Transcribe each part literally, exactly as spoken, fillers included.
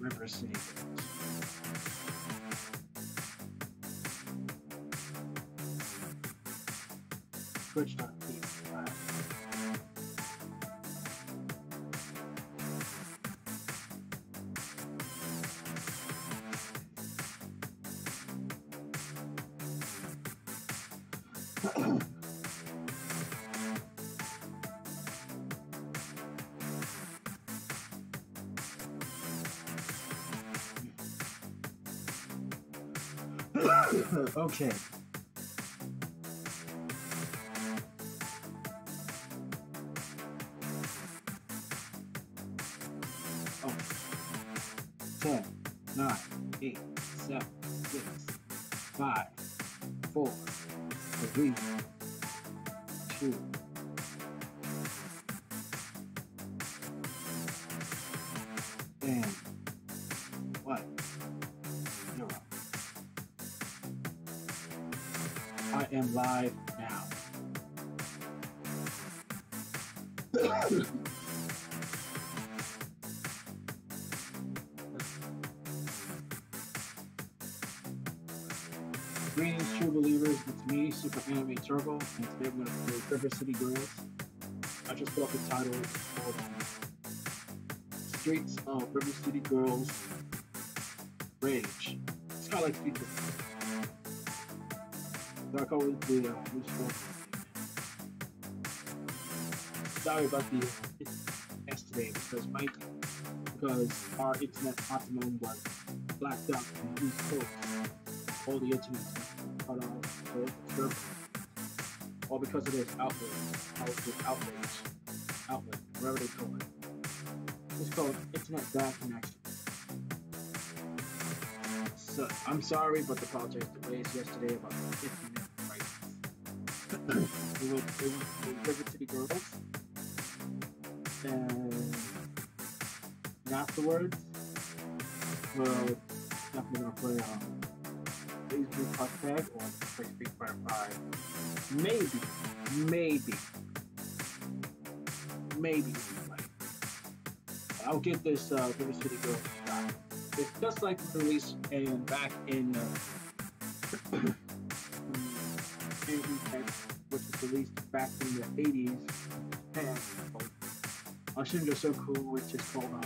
River City Girls. Twitch dot T V slash okay. Oh. Ten, nine, eight, seven, six, five, four, three, two. Live now. Greetings, true believers. It's me, Super Anime Turbo, and today we're going to play River City Girls. I just bought the title called Streets of River City Girls Rage. It's kind of like people. I call it the uh, sorry about the yesterday because Mike, because our internet optimum was blacked out and used for all the internet cut off, so it's terrible. All because of this outrage, outrage, outrage, outrage, whatever they call it. It's called internet bad connection. So, I'm sorry, but the apologies delays yesterday about fifteen minutes, right? We went to River City Girls, and, and afterwards, we're definitely going to play on um, Facebook Hot Tag or Facebook Firefly. Maybe, maybe, maybe like, I'll give this uh, River City Girls a shot. It's just like the release and back in uh, which was released back in the eighties. And I shouldn't go so cool, which is called uh,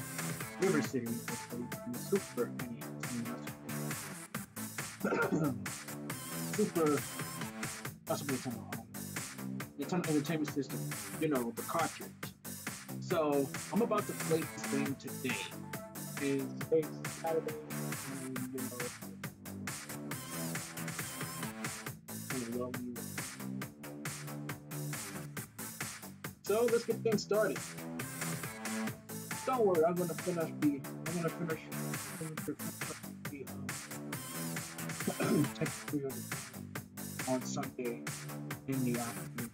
River City, which was released in the Super N E S. Super, that's what they turn on. They turn on the entertainment system, you know, the cartridge. So I'm about to play this game today. Is it's Saturday, and you know, I love you. So let's get things started. Don't worry, I'm gonna finish the. I'm gonna finish. I'm gonna finish the um, tech field on Sunday in the afternoon,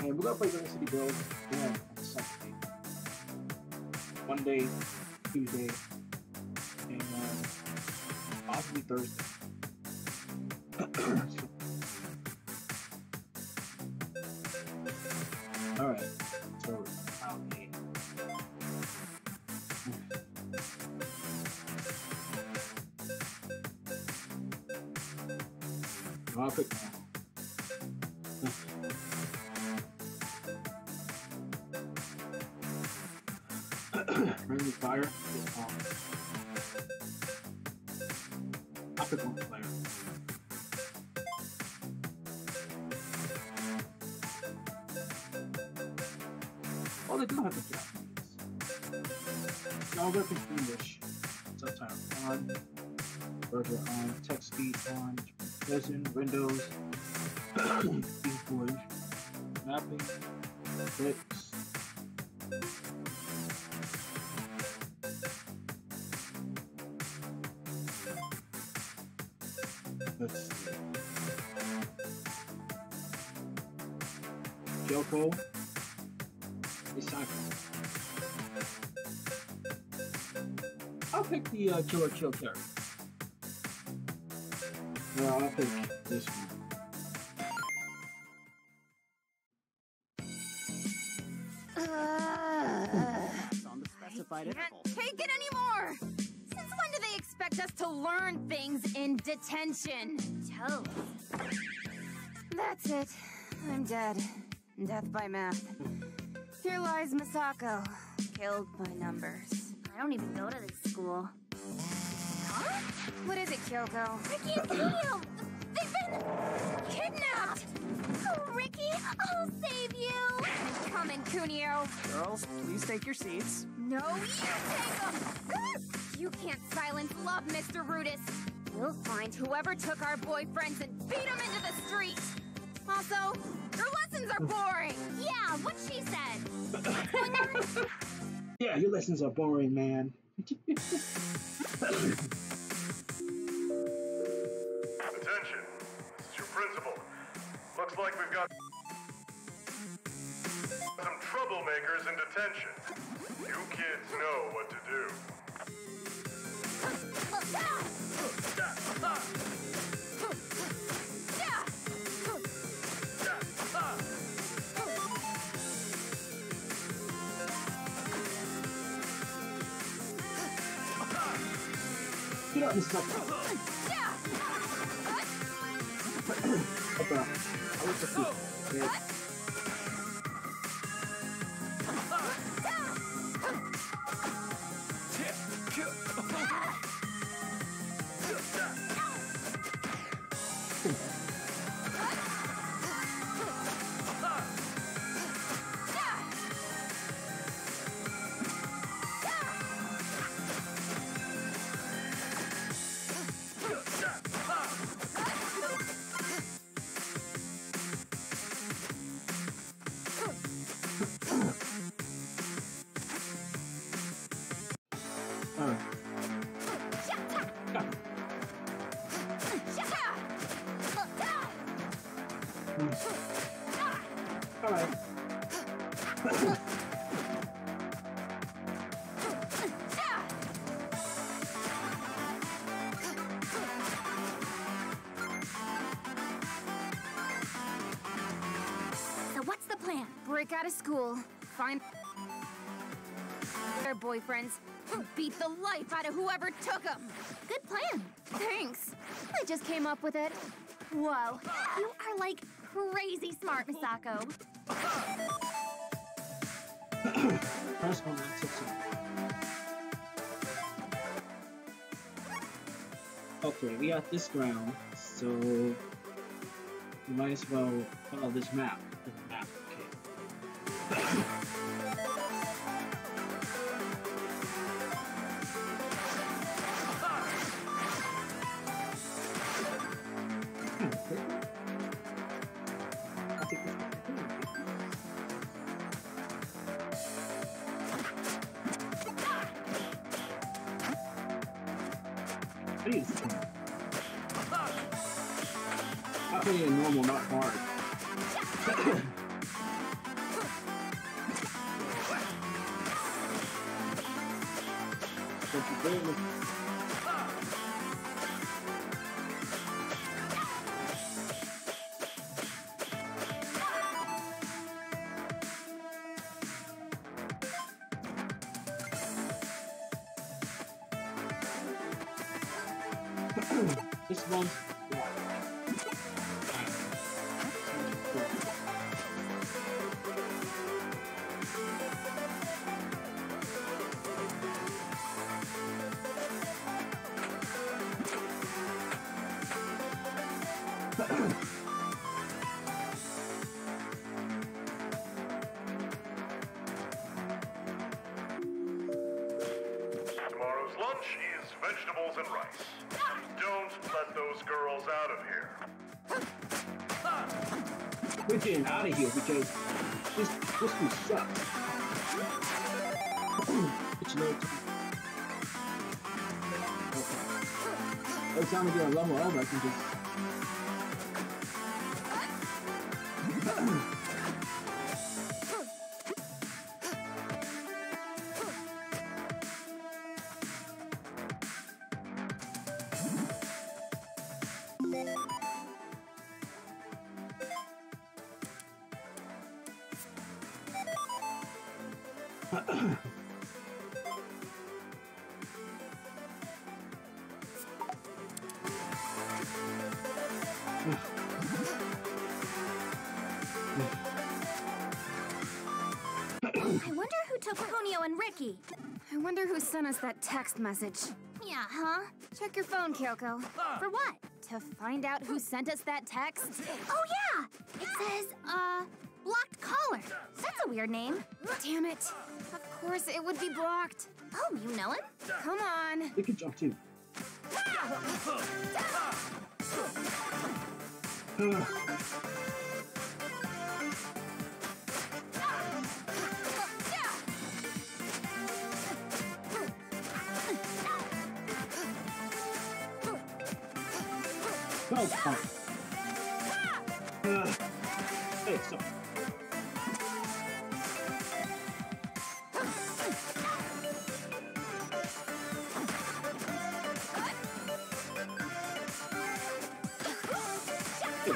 and we're gonna play River City Girls again on Sunday. Monday, Tuesday, and uh, possibly Thursday. Alright, so I'll be. I'll pick now. Fire. Basketball player. Oh, they do have the Japanese. No, I'm going to think English. Subtitle on. Browser on. Text feed on. Resin. Windows. English. Mapping. Clicks. Let's see. Kyoko. Misako. I'll pick the uh, Killer Kill character. No, I'll pick this one. Uh, it's on the specified interval. I can't take it anymore! Since when do they expect us to learn things in detention? Toes. That's it. I'm dead. Death by math. Here lies Misako, killed by numbers. I don't even go to this school. Huh? What is it, Kyoko? Ricky and Kunio! They've been kidnapped! Oh, Ricky, I'll save you! Come in, Kunio. Girls, please take your seats. No, you take them! You can't silence love, Mister Rudis. We'll find whoever took our boyfriends and beat them into the street. Also, your lessons are boring. Yeah, what she said. Yeah, your lessons are boring, man. Attention, this is your principal. Looks like we've got some troublemakers in detention. You kids know what to do. Get out this stuff. Break out of school, find their boyfriends, and beat the life out of whoever took them. Good plan. Thanks. I just came up with it. Whoa, you are like crazy smart, Misako. First one, okay, we got this round, so we might as well follow this map. This one's Tomorrow's lunch is vegetables and rice. Don't let those girls out of here. We're getting out of here because this this food sucks. It's no every time we get a level up, I can just. I wonder who sent us that text message. Yeah, huh? Check your phone, Kyoko. For what? To find out who sent us that text? Oh, yeah! It says, uh, blocked caller. That's a weird name. Damn it. Of course it would be blocked. Oh, you know him? Come on. We can jump, too. Oh, fine. Uh, hey, stop. Hey,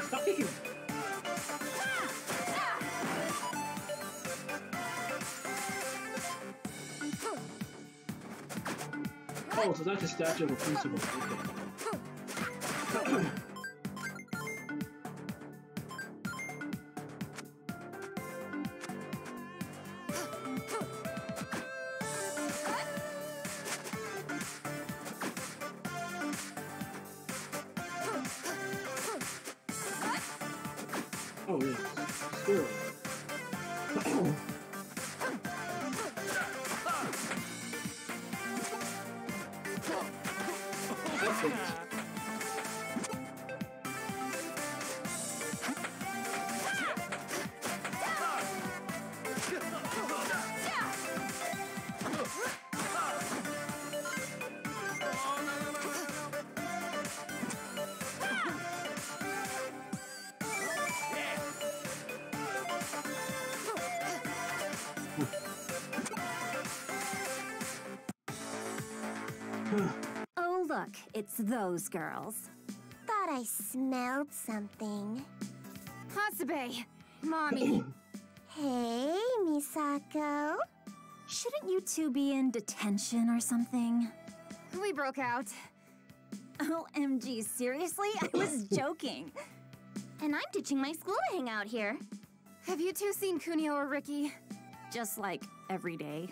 stop kicking. Oh, so that's a statue of a principle. Okay. Oh, look, it's those girls. Thought I smelled something. Hasebe! Mommy! Hey, Misako. Shouldn't you two be in detention or something? We broke out. O M G, seriously? I was joking. And I'm ditching my school to hang out here. Have you two seen Kunio or Ricky? Just like every day.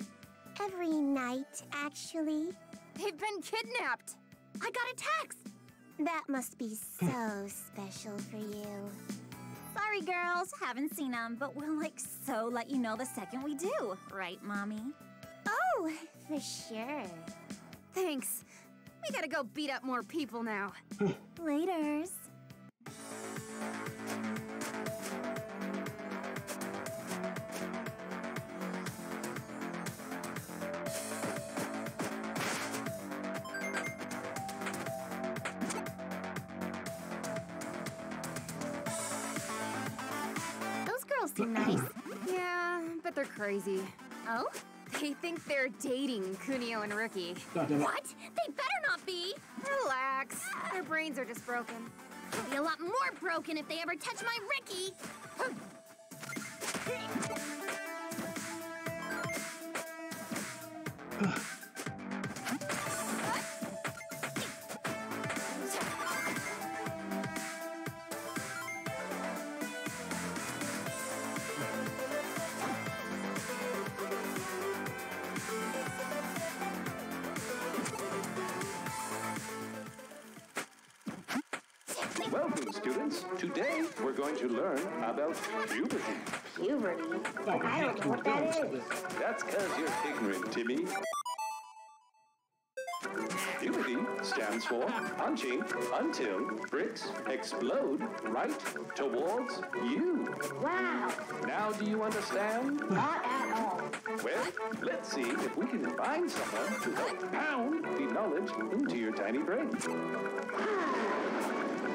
Every night, actually. They've been kidnapped! I got a text! That must be so special for you. Sorry, girls. Haven't seen them, but we'll, like, so let you know the second we do. Right, Mommy? Oh, for sure. Thanks. We gotta go beat up more people now. Laters. Nice. Yeah, but they're crazy. Oh? They think they're dating Kunio and Ricky. What? They better not be! Relax. Their brains are just broken. They'll be a lot more broken if they ever touch my Ricky! Welcome, students. Today, we're going to learn about puberty. Puberty? I don't know what that is. That's because you're ignorant, Timmy. Puberty stands for punching until bricks explode right towards you. Wow. Now do you understand? Not at all. Well, let's see if we can find someone to help pound the knowledge into your tiny brain.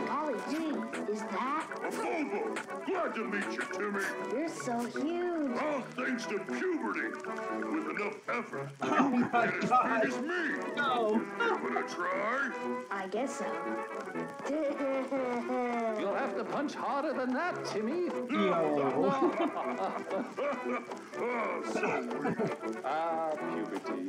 Ollie G, is that? Afobo! Glad to meet you, Timmy. You're so huge. All thanks to puberty. With enough effort. Oh my God. It's me. No. Wanna try? I guess so. You'll have to punch harder than that, Timmy. No. Oh, sorry. Ah, puberty.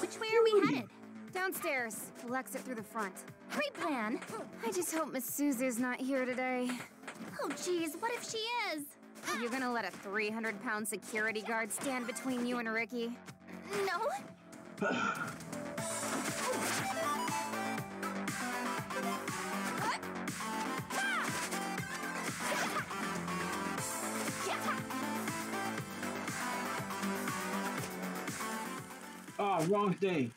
Which way are we headed? Downstairs. We'll exit through the front. Great plan. I just hope Miss Suzu's not here today. Oh, geez, what if she is? Are you gonna let a three hundred pound security guard stand between you and Ricky? No. Oh, wrong day.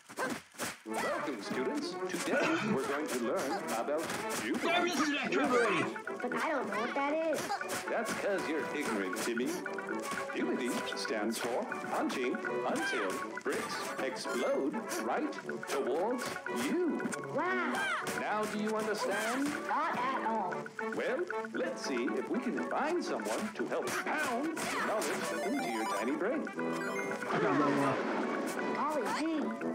Welcome, students. Today, we're going to learn about puberty. There is an extra puberty. But I don't know what that is. That's because you're ignorant, Timmy. Puberty stands for punching until bricks explode right towards you. Wow. Now do you understand? Not at all. Well, let's see if we can find someone to help pound the knowledge into your tiny brain. I got no one. Ollie G,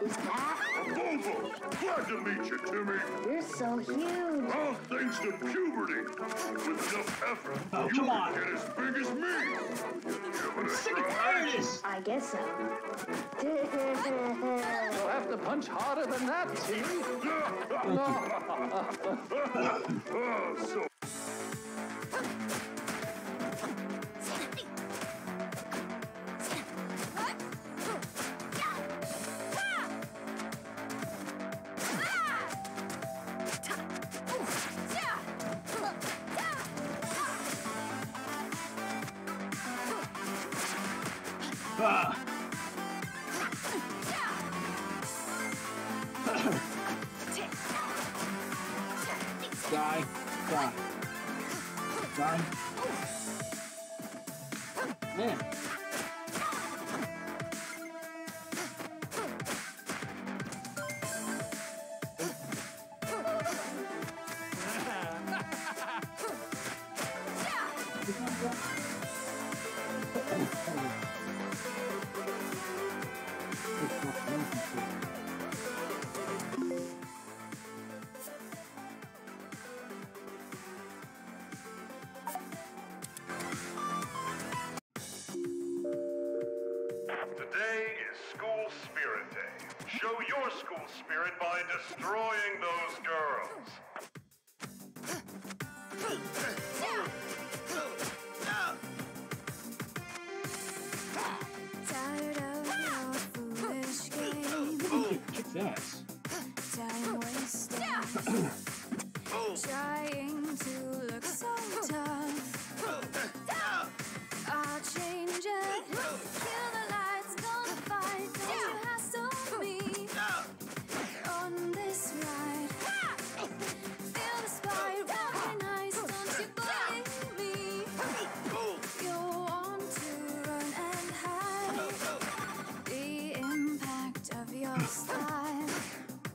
is that? Afobo! Glad to meet you, Timmy. You're so huge. All thanks to puberty. With enough effort, oh, you can get as big as me. Sick of tiredness! I guess so. You'll have to punch harder than that, Timmy. Oh, so. Destroying those girls. Tired of your foolish game. Oh, kick that. Time wasted. Trying to look so tough. I'll change it. Kill the lights, gonna fight. Don't you hassle me.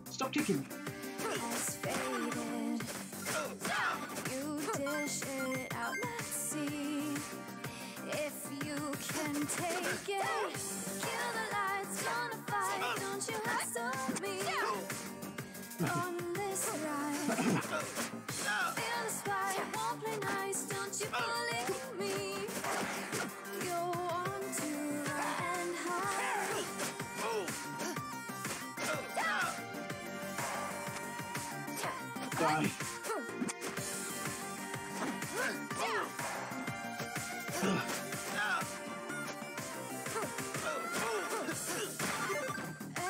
Stop kicking me. Has faded. You take it. Kill the lights, gonna fight. Don't you hustle me on this ride. Feel the spite, won't play nice. Don't you bully me. Down. Down.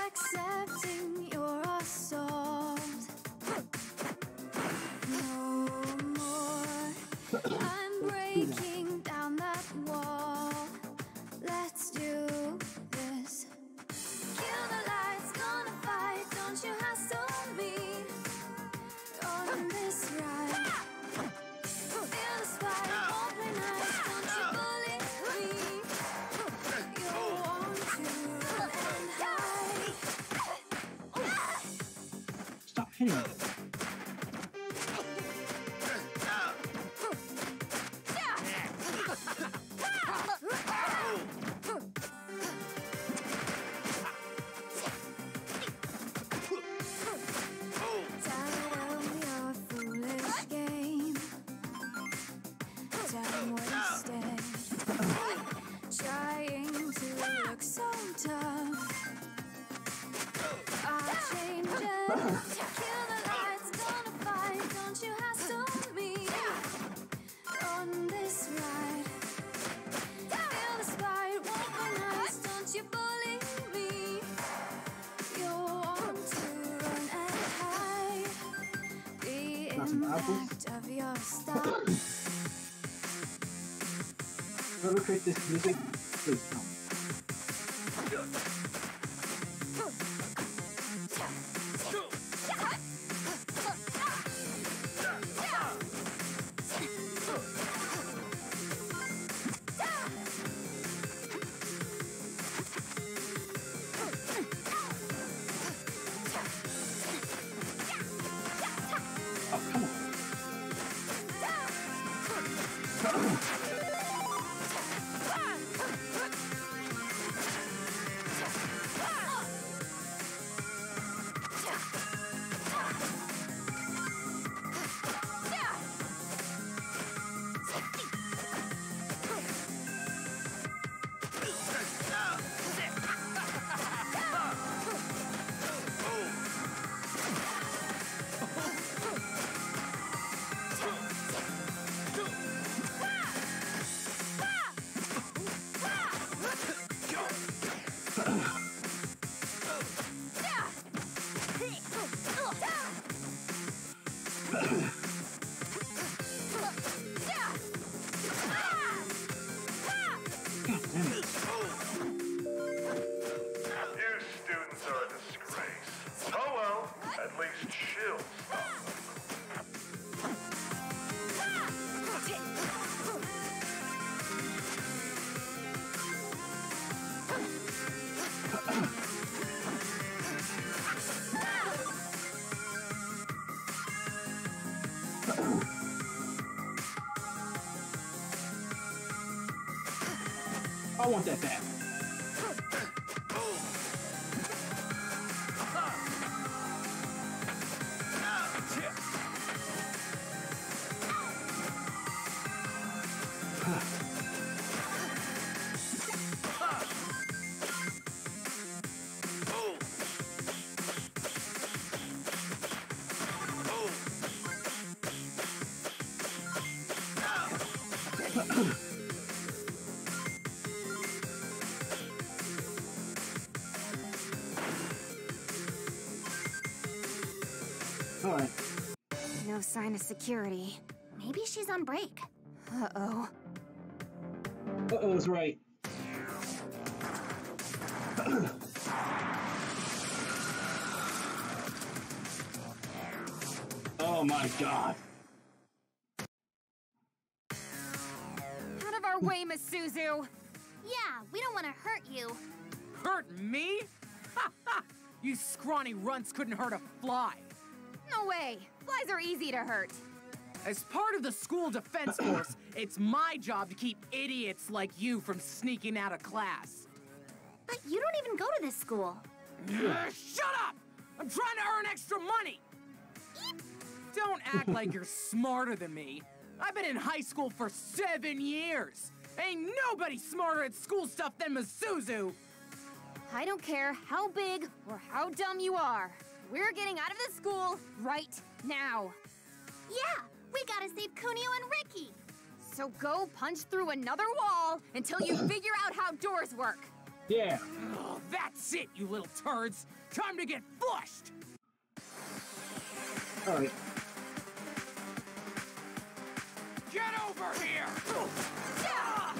Accepting your assault, no more. I'm breaking down that wall. Let's do this. Kill the lights, gonna fight. Don't you hassle me. Stop hitting me. Whoever created this music, please tell me. I want that back. Sign of security. Maybe she's on break. Uh-oh. Uh-oh is right. Oh my god. Out of our way, Masuzu! Yeah, we don't want to hurt you. Hurt me? Ha ha! You scrawny runts couldn't hurt a fly. No way. Flies are easy to hurt. As part of the school defense force, it's my job to keep idiots like you from sneaking out of class. But you don't even go to this school. Uh, shut up! I'm trying to earn extra money! Eep. Don't act like you're smarter than me. I've been in high school for seven years. Ain't nobody smarter at school stuff than Masuzu. I don't care how big or how dumb you are. We're getting out of this school right now. Yeah, we gotta save Kunio and Ricky. So go punch through another wall until you figure out how doors work. Yeah. Oh, that's it, you little turds. Time to get flushed. All right. Get over here! Ah!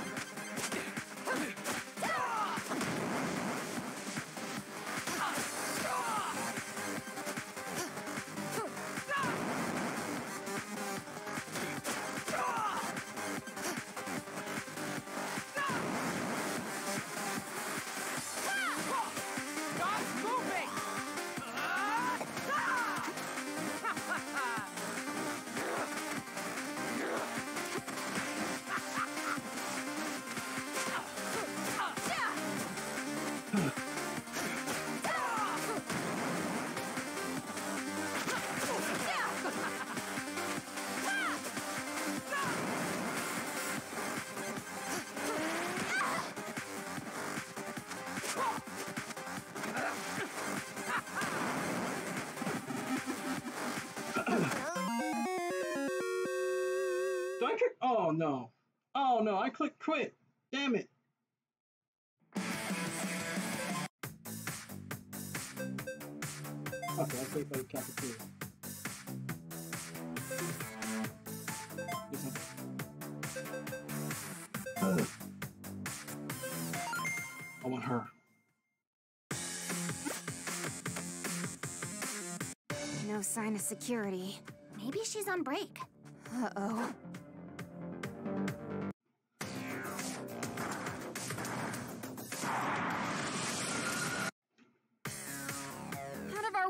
Oh no. Oh no, I clicked quit. Damn it. Okay, I clicked like cafeteria. I want her. No sign of security. Maybe she's on break. Uh-oh.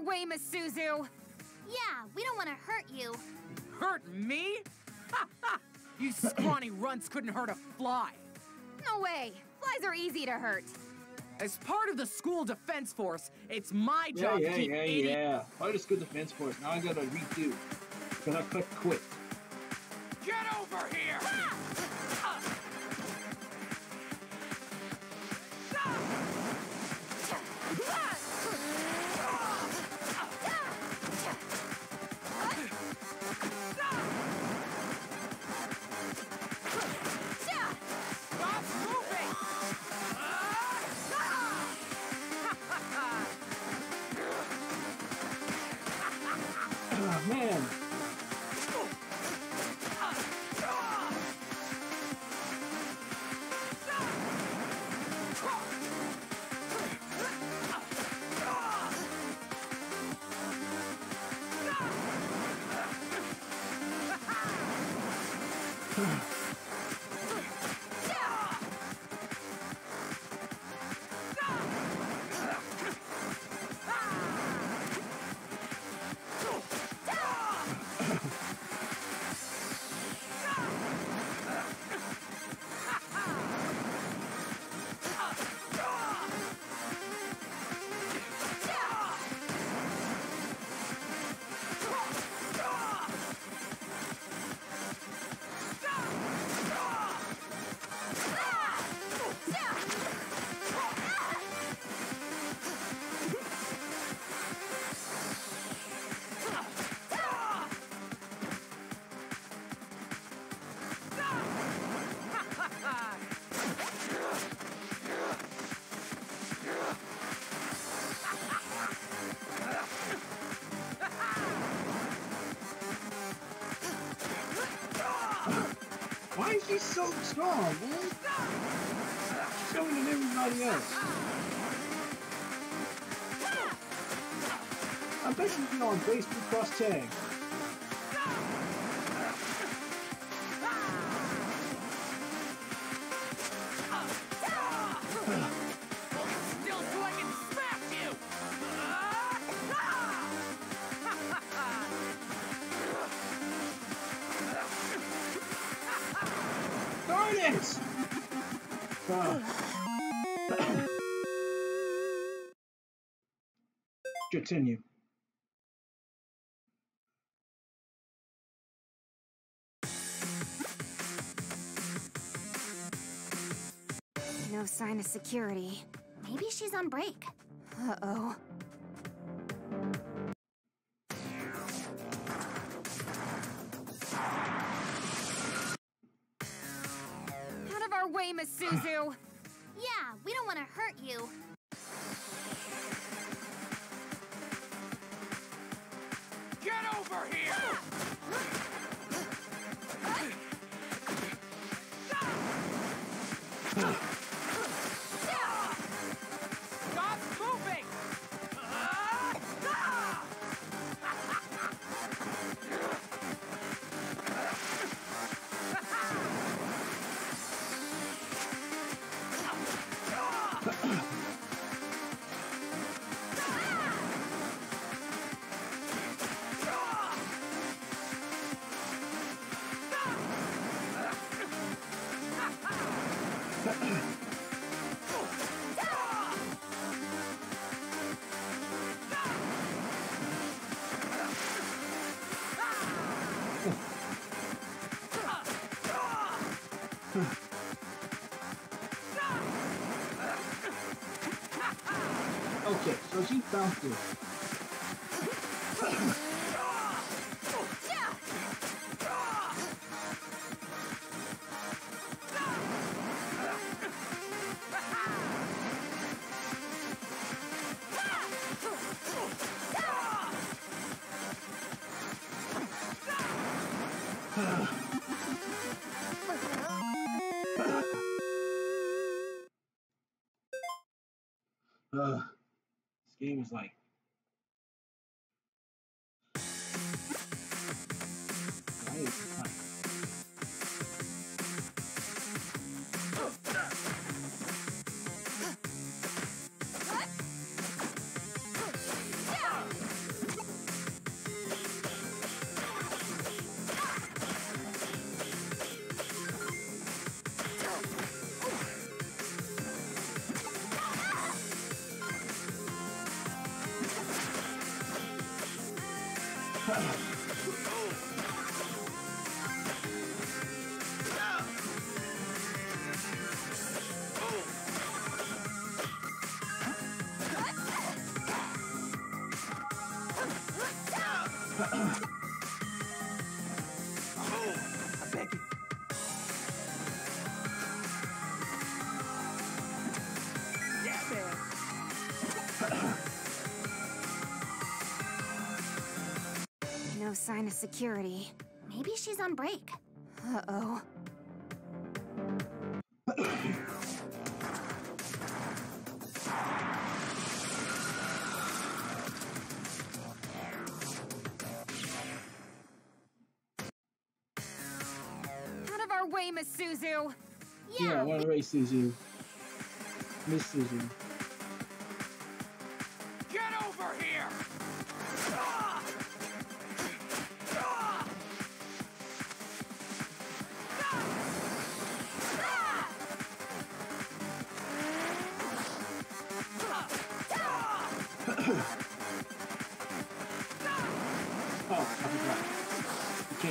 Way, Masuzu. Yeah, we don't want to hurt you. Hurt me? Ha ha! You scrawny runts couldn't hurt a fly. No way. Flies are easy to hurt. As part of the school defense force, it's my yeah, job yeah, to keep yeah, eating. Yeah, part of the school defense force. Now I gotta redo. Cause I clicked quit. Get over here! Ah! Man. Why is she so strong, man? She's showing it everybody else. I bet she'd be on baseball cross tag. things! Uh, continue. No sign of security. Maybe she's on break. Uh-oh. Out of our way, Masuzu! Yeah, we don't want to hurt you. Get over here! Ah! Okay, so she bounced it. uh. He was like, no sign of security. Maybe she's on break. Uh-oh. Out of our way, Miss Suzu! Yeah, yeah one way, Suzu. Miss Suzu. Get over here!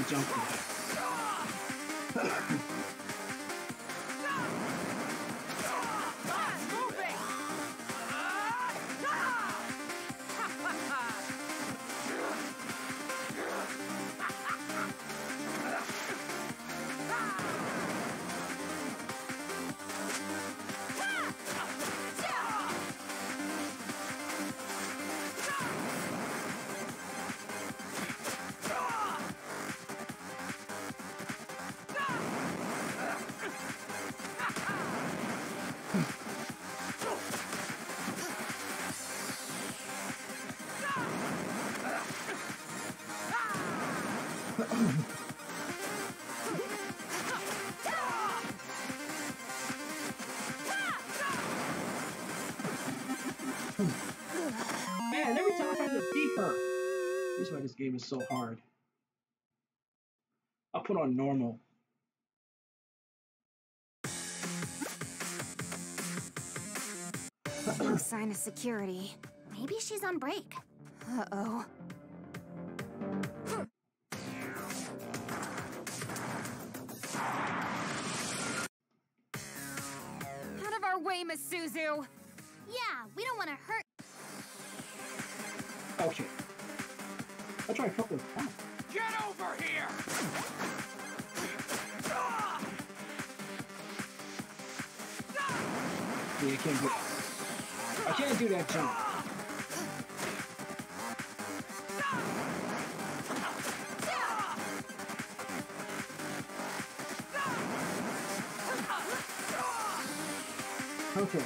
Jump in. Man, every time I have to beat her. That's why this game is so hard. I'll put on normal. No sign of security. Maybe she's on break. Uh-oh. Out of our way, Masuzu! Yeah, we don't want to hurt... Okay. I'll try a couple of times. Get over here! Yeah, I can't do... I can't do that jump. Okay.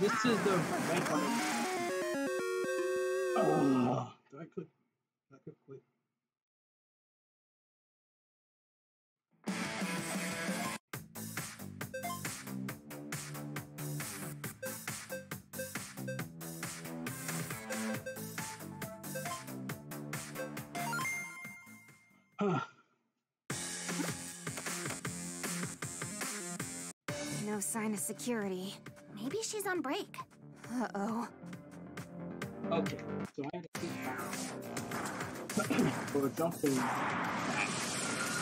This is the red part. Oh, did I click? Did I click click? Huh. No sign of security. Maybe she's on break. Uh-oh. Okay, so I have to keep back. Or jumping back.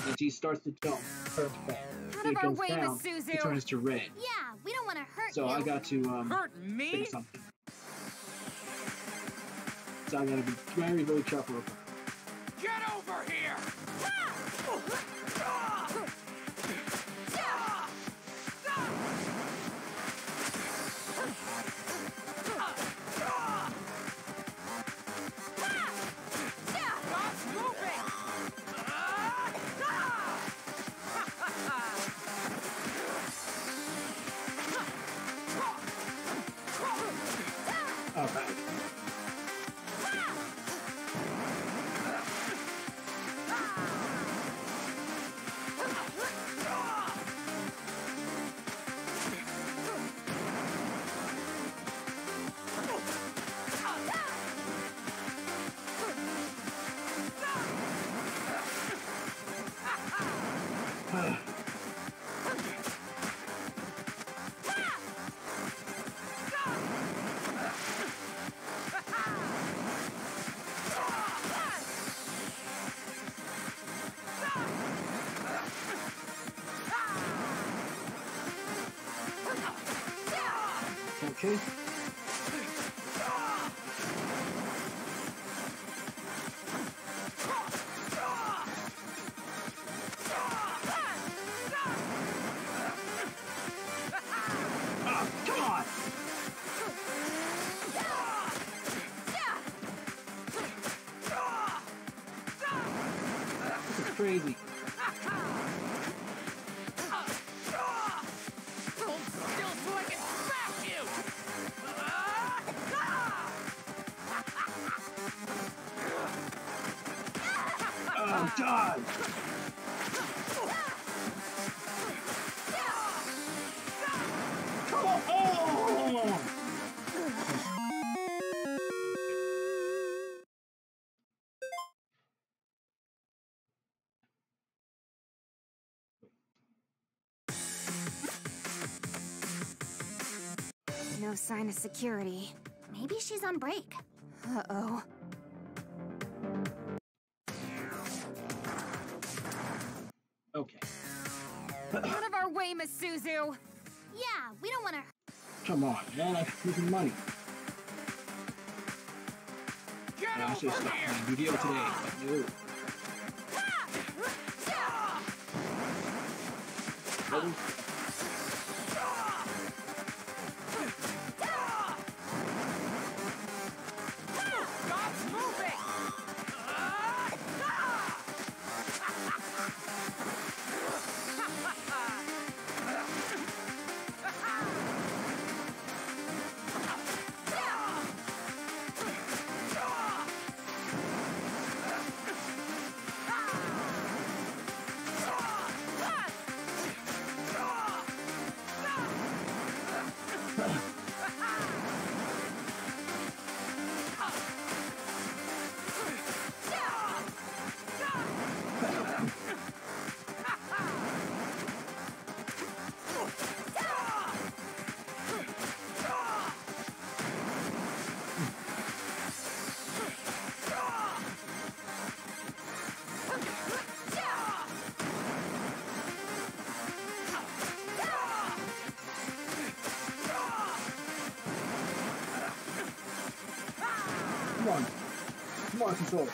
And she starts to jump. Perfect. Out of our way, Masuzu! It turns to red. Yeah, we don't want to hurt so you. So I got to, um... Hurt me? Pick something. So I gotta be very, very careful about it. Get over here! Okay. crazy. God. Come on. Oh. No sign of security. Maybe she's on break. Uh-oh. Okay. Out of our way, Masuzu! Yeah, we don't want to... Come on, man, I'm losing money. Get yeah, over here! Video today. No. Oh. Come on, control.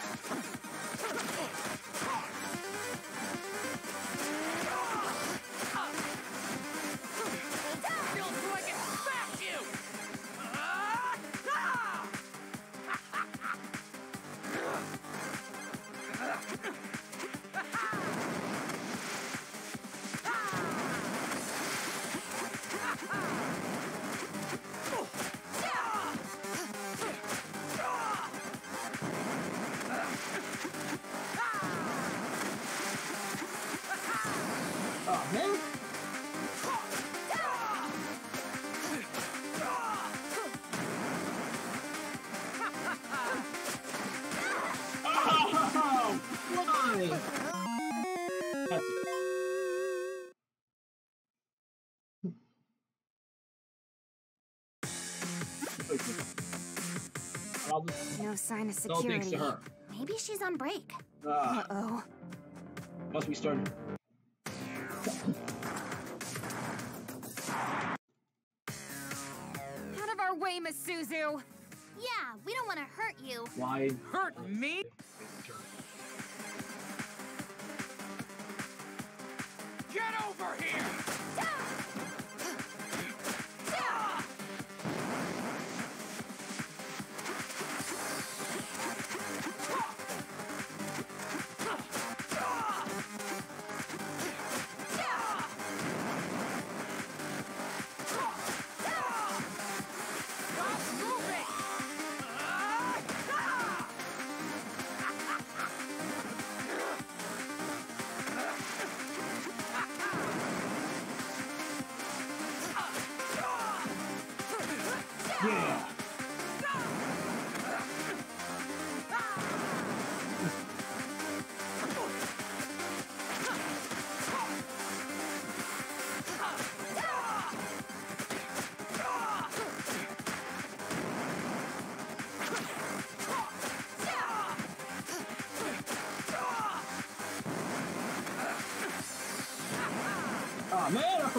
No sign of security. No thanks to her. Maybe she's on break. Uh, Uh-oh. Must be starting. Out of our way, Masuzu! Yeah, we don't want to hurt you. Why? Hurt me? Get over here! I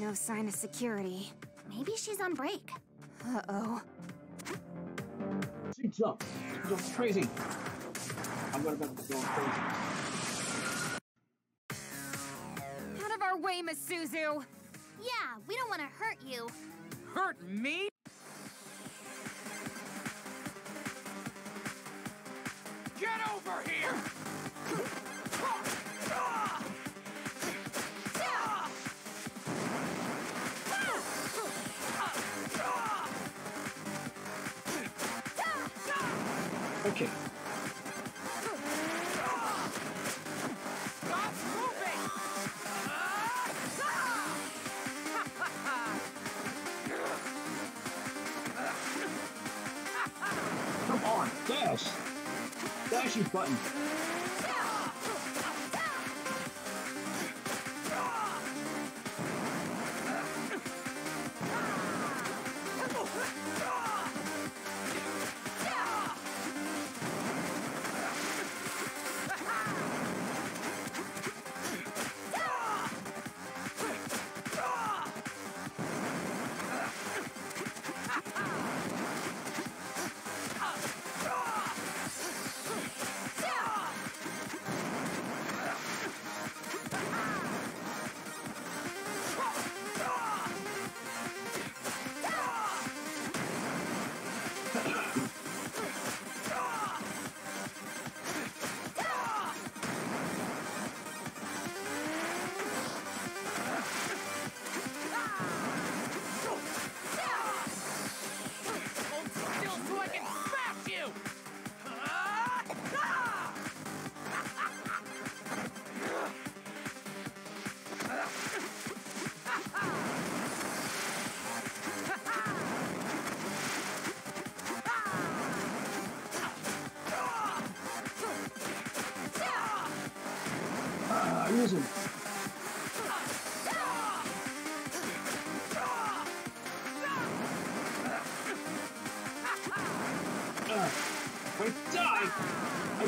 No sign of security. Maybe she's on break. Uh-oh. She jumped. She jumps crazy. I'm gonna bet it's going crazy. Out of our way, Masuzu! Yeah, we don't want to hurt you. Hurt me? Get over here! Okay. Come on, dash! Dash you button!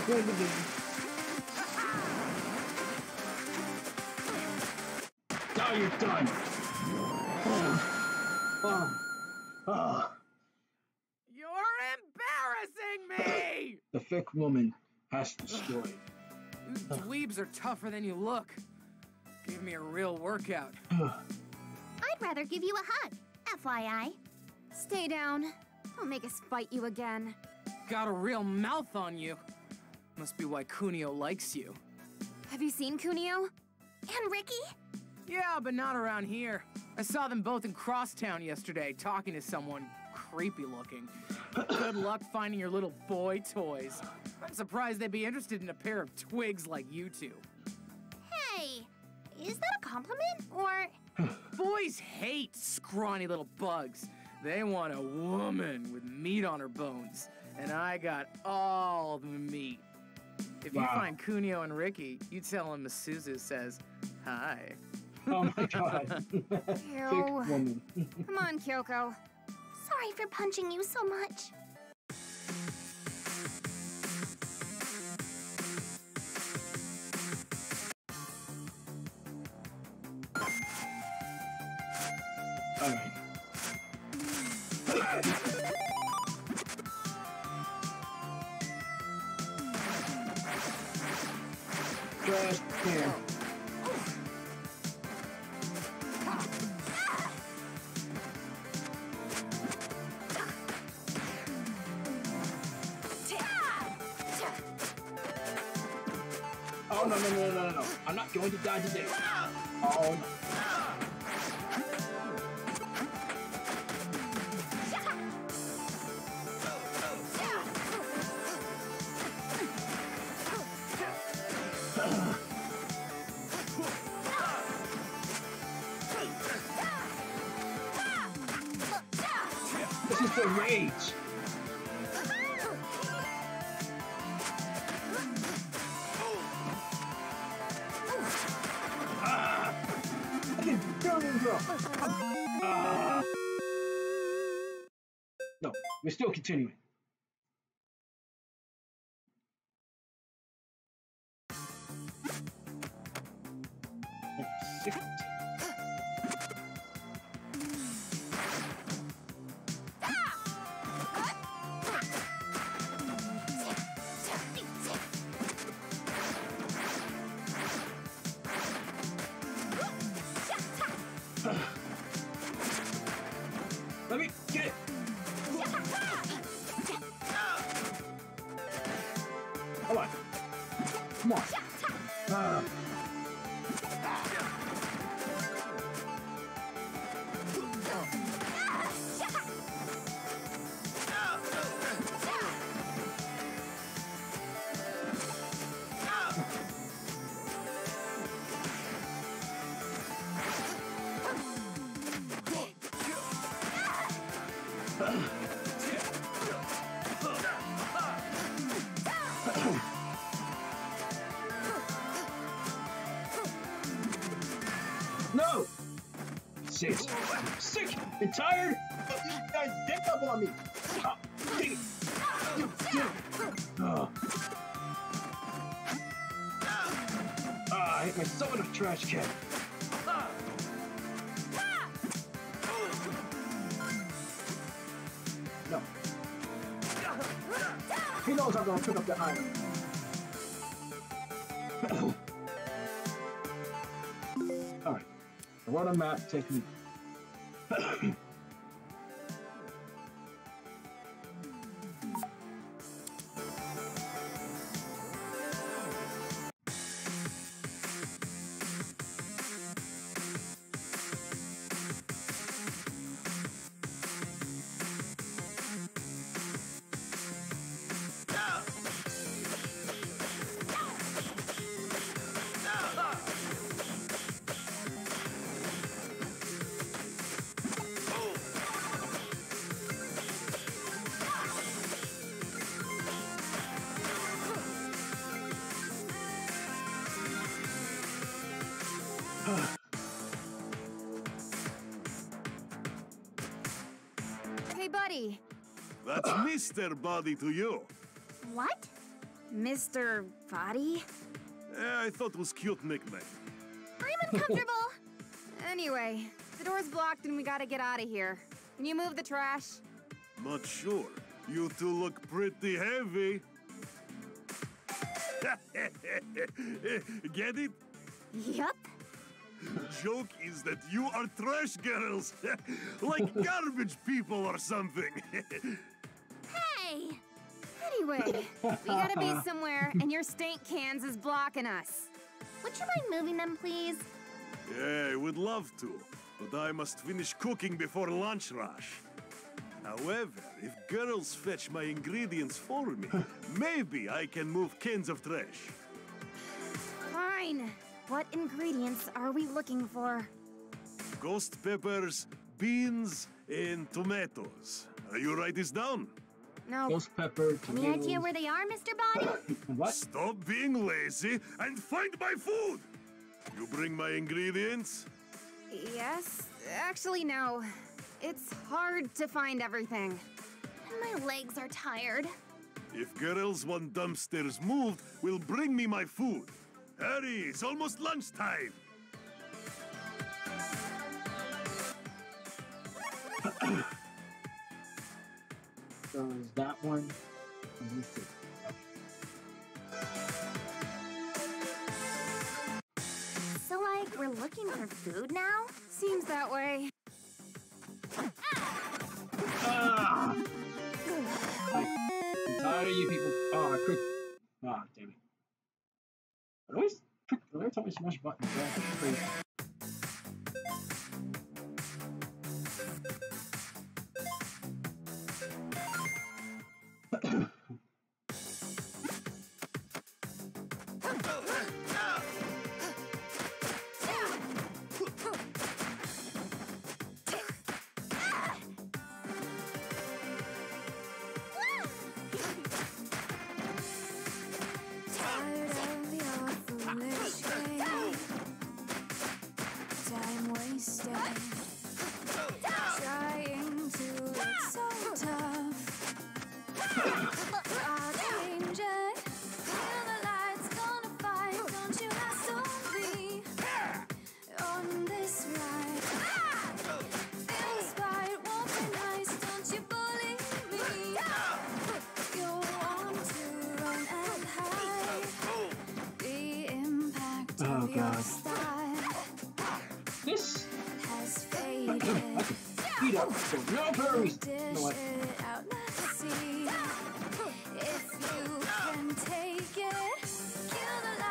Win the game. Now you're done. Oh. Oh. Oh. You're embarrassing me. The thick woman has destroyed. These dweebs are tougher than you look. Give me a real workout. I'd rather give you a hug. F Y I. Stay down. Don't make us fight you again. Got a real mouth on you. Must be why Kunio likes you. Have you seen Kunio? And Ricky? Yeah, but not around here. I saw them both in Crosstown yesterday, talking to someone creepy looking. Good luck finding your little boy toys. I'm surprised they'd be interested in a pair of twigs like you two. Hey, is that a compliment, or...? Boys hate scrawny little bugs. They want a woman with meat on her bones. And I got all the meat. If wow. you find Kunio and Ricky, you tell him Masuzu says, hi. Oh my god. woman. Come on, Kyoko. Sorry for punching you so much. Going to die today. Oh. This is the rage. We're still continuing. Come on. Uh. No! Shit. I'm sick and tired of you guys dick up on me! Oh, dang it. You did it. Oh. Oh, I hit myself in a trash can. No. He knows I'm gonna pick up the iron. Alright. I wrote a map, take me. Hey, buddy. That's Mister Body to you. What? Mister Body? Yeah, I thought it was cute nickname. I'm uncomfortable. Anyway, the door's blocked and we gotta get out of here. Can you move the trash? Not sure. You two look pretty heavy. Get it? Yup. Joke is that you are trash girls, like garbage people or something. Hey! Anyway, we gotta be somewhere, and your stink cans is blocking us. Would you mind moving them, please? Yeah, I would love to, but I must finish cooking before lunch rush. However, if girls fetch my ingredients for me, maybe I can move cans of trash. Fine. What ingredients are we looking for? Ghost peppers, beans, and tomatoes. Are you write this down? No. Ghost pepper, tomatoes. Any idea where they are, Mister Body? What? Stop being lazy and find my food! You bring my ingredients? Yes. Actually, no. It's hard to find everything. And my legs are tired. If girls want dumpsters moved, will bring me my food. Hurry, it's almost lunchtime! So is that one? Let me see. So, like, we're looking for food now? Seems that way. Ah! I'm tired of you people. Oh, I cooked. Ah, damn it. I always pick the every time I smash buttons. If you can take it, kill the light.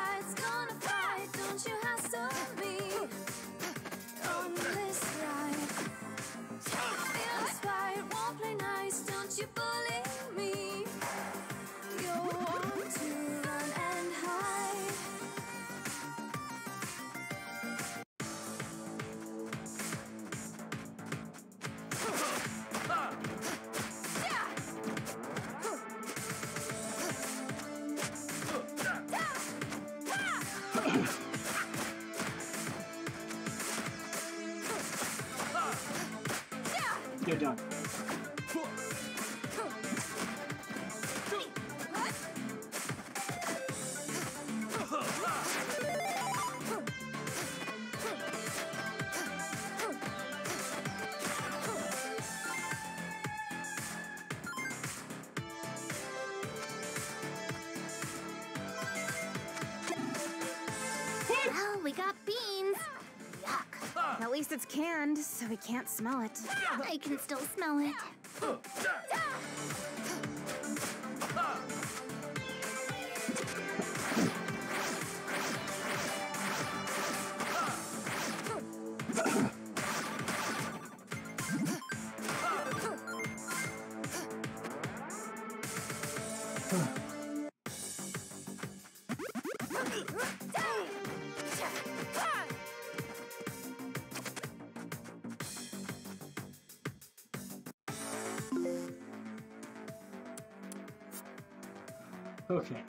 You're done. It's canned, so we can't smell it. I can still smell it. Okay,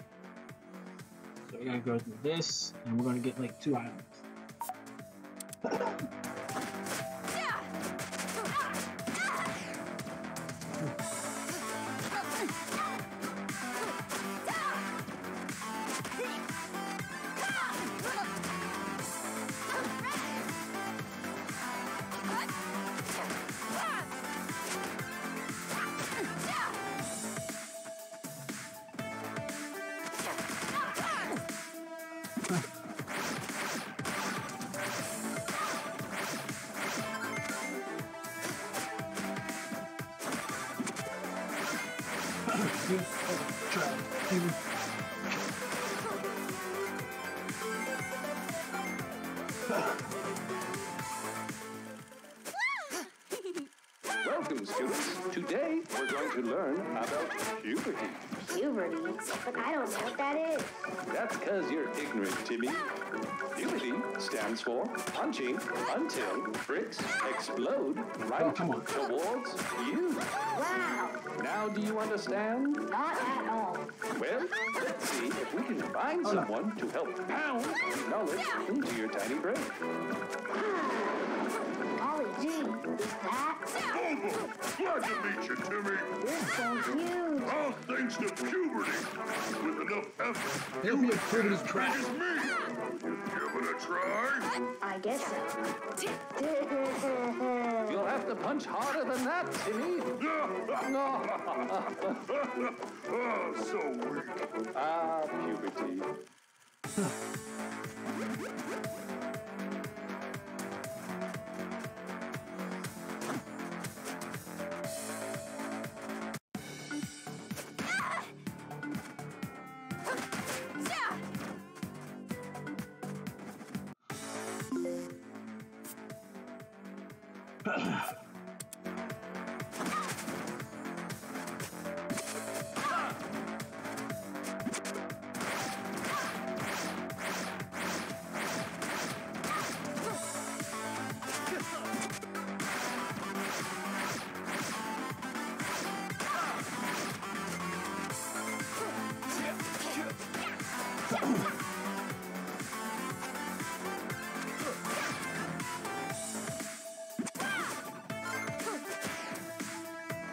so we gotta go through this, and we're gonna get like two islands. Welcome, students. Today, we're going to learn about puberty. Puberty? But I don't know what that is. That's because you're ignorant, Timmy. Puberty stands for punching until bricks explode right towards you. Wow. Now do you understand? Not at all. Well, let's see if we can find Hold someone on. to help pound knowledge into your tiny brain. Gee, is that? Bobo! Glad to meet you, Timmy! You're so huge! All thanks to puberty! With enough effort, he'll be as pretty as trash as me! Give it a try? I guess so. You'll have to punch harder than that, Timmy! Oh, so weak! Ah, puberty.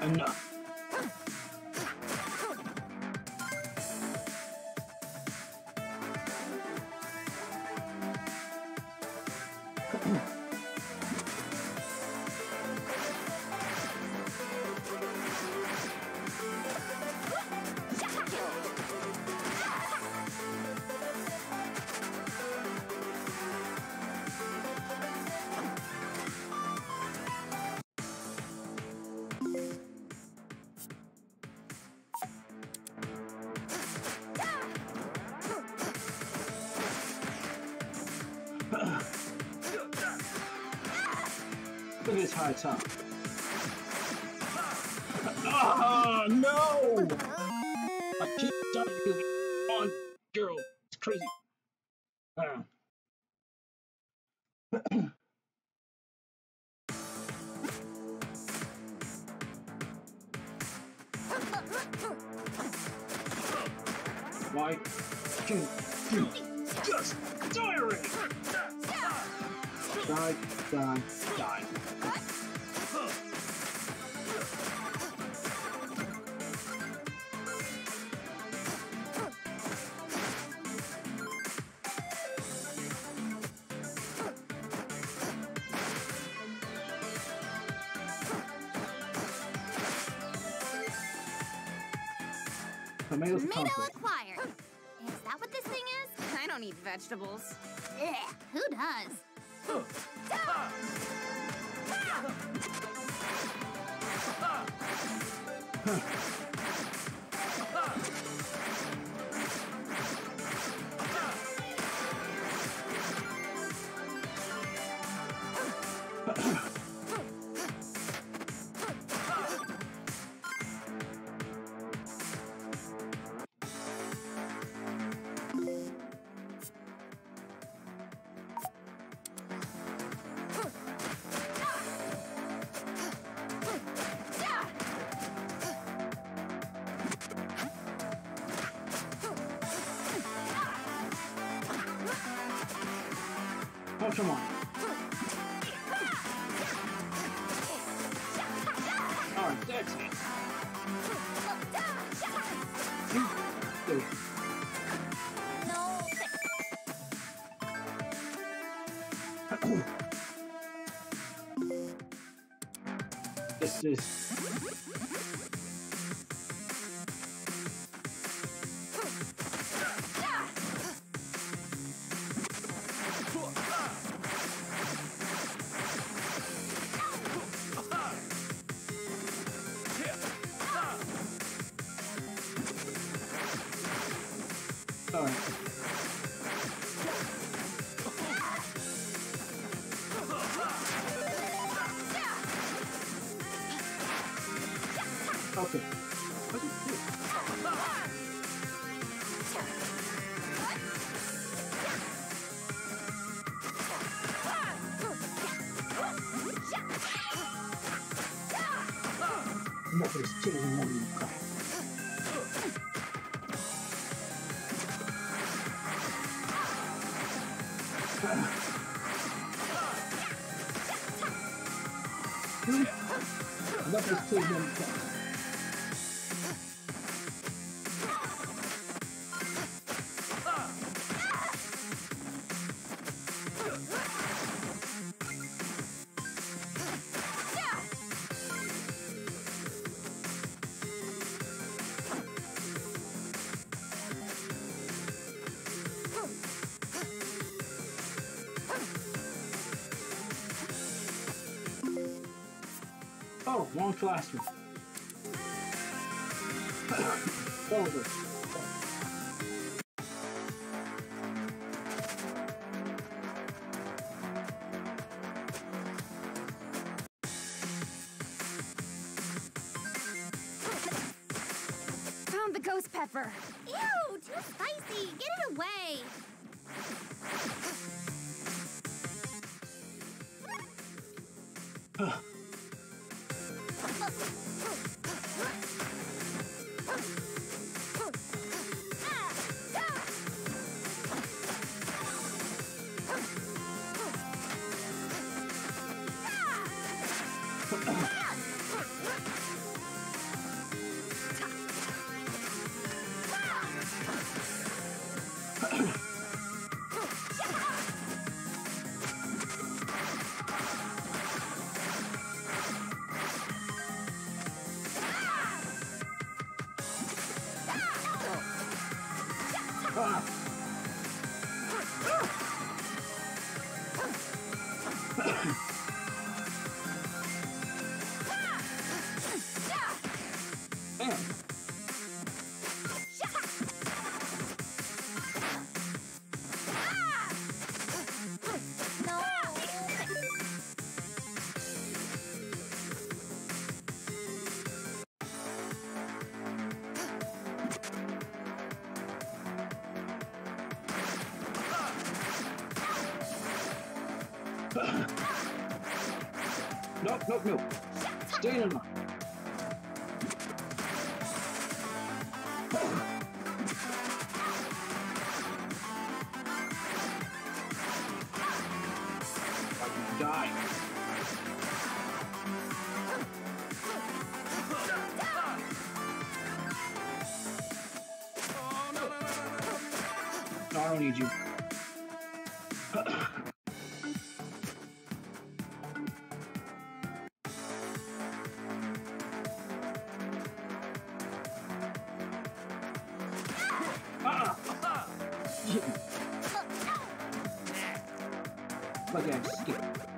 Enough. Look at his high top. Ah, no! I keep dying because one girl. It's crazy. Ah. Why? Just tiring! Die, die, die. Tomatoes Tomato acquired. Is that what this thing is? I don't eat vegetables. Ugh, who does? Come on. Oh, that's it. No. This is... Oh, long classroom. Over. Found the ghost pepper. Ew, too spicy. Get it away. Nope, nope, nope. Stay in line. No, I don't need you. Look at that, skip.